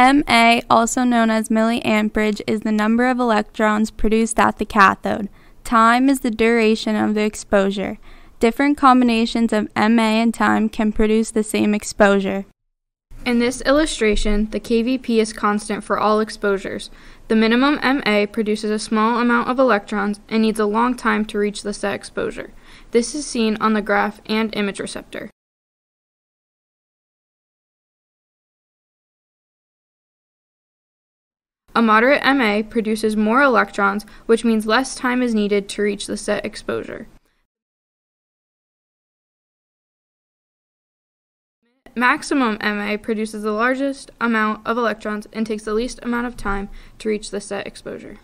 MA, also known as milliamperage, is the number of electrons produced at the cathode. Time is the duration of the exposure. Different combinations of MA and time can produce the same exposure. In this illustration, the kVp is constant for all exposures. The minimum MA produces a small amount of electrons and needs a long time to reach the set exposure. This is seen on the graph and image receptor. A moderate MA produces more electrons, which means less time is needed to reach the set exposure. Maximum MA produces the largest amount of electrons and takes the least amount of time to reach the set exposure.